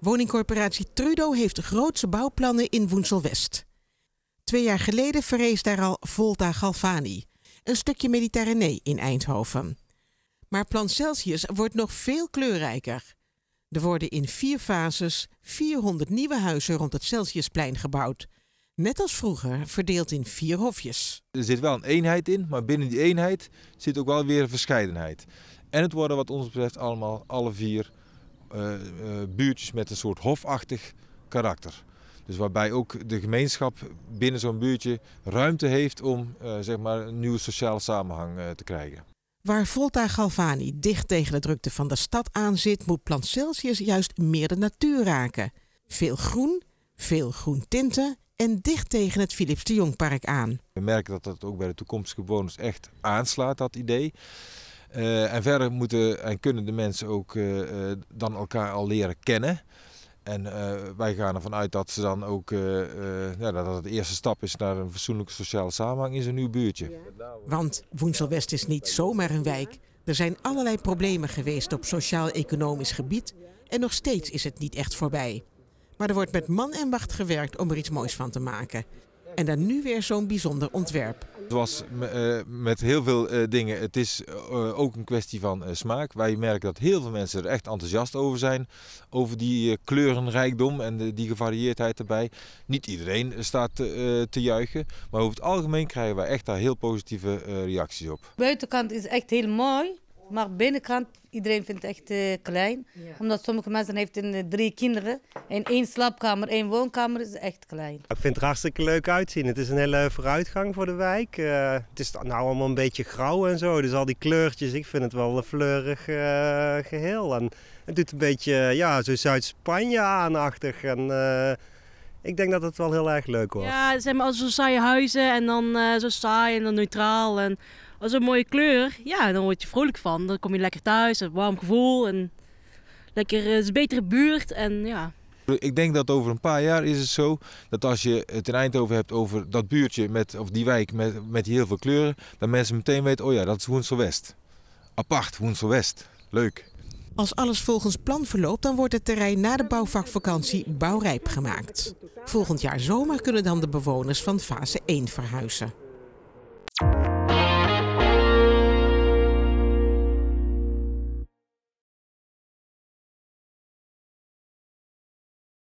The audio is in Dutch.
Woningcorporatie Trudo heeft de grootste bouwplannen in Woensel West. 2 jaar geleden verrees daar al Volta Galvani, een stukje Mediterranee in Eindhoven. Maar Plan Celsius wordt nog veel kleurrijker. Er worden in 4 fases 400 nieuwe huizen rond het Celsiusplein gebouwd. Net als vroeger, verdeeld in 4 hofjes. Er zit wel een eenheid in, maar binnen die eenheid zit ook wel weer een verscheidenheid. En het worden wat ons betreft allemaal alle 4 buurtjes met een soort hofachtig karakter. Dus waarbij ook de gemeenschap binnen zo'n buurtje ruimte heeft om zeg maar een nieuwe sociale samenhang te krijgen. Waar Volta Galvani dicht tegen de drukte van de stad aan zit, moet Plan Celsius juist meer de natuur raken. Veel groen tinten en dicht tegen het Philips de Jongpark aan. We merken dat dat ook bij de toekomstige bewoners echt aanslaat, dat idee. En verder moeten en kunnen de mensen ook dan elkaar al leren kennen. En wij gaan ervan uit dat ze dan ook dat het de eerste stap is naar een fatsoenlijke sociale samenhang in zo'n nieuw buurtje. Want Woensel West is niet zomaar een wijk. Er zijn allerlei problemen geweest op sociaal-economisch gebied en nog steeds is het niet echt voorbij. Maar er wordt met man en macht gewerkt om er iets moois van te maken. En dan nu weer zo'n bijzonder ontwerp. Het was met heel veel dingen. Het is ook een kwestie van smaak. Wij merken dat heel veel mensen er echt enthousiast over zijn. Over die kleurenrijkdom en die gevarieerdheid erbij. Niet iedereen staat te juichen. Maar over het algemeen krijgen wij echt daar heel positieve reacties op. De buitenkant is echt heel mooi. Maar binnenkant, iedereen vindt het echt klein. Ja. Omdat sommige mensen hebben 3 kinderen. En 1 slaapkamer, 1 woonkamer is echt klein. Ik vind het hartstikke leuk uitzien. Het is een hele vooruitgang voor de wijk. Het is nou allemaal een beetje grauw en zo. Dus al die kleurtjes, ik vind het wel een fleurig geheel. En het doet een beetje zo Zuid-Spanje aanachtig. En ik denk dat het wel heel erg leuk wordt. Ja, het zijn maar zo saaie huizen en dan zo saai en dan neutraal. En als een mooie kleur, ja, dan word je vrolijk van. Dan kom je lekker thuis, een warm gevoel en lekker, het is een betere buurt en ja. Ik denk dat over een paar jaar is het zo dat als je het in Eindhoven hebt over dat buurtje of die wijk met die heel veel kleuren, dat mensen meteen weten, oh ja, dat is Woensel West. Apart, Woensel West. Leuk. Als alles volgens plan verloopt, dan wordt het terrein na de bouwvakvakantie bouwrijp gemaakt. Volgend jaar zomer kunnen dan de bewoners van fase 1 verhuizen.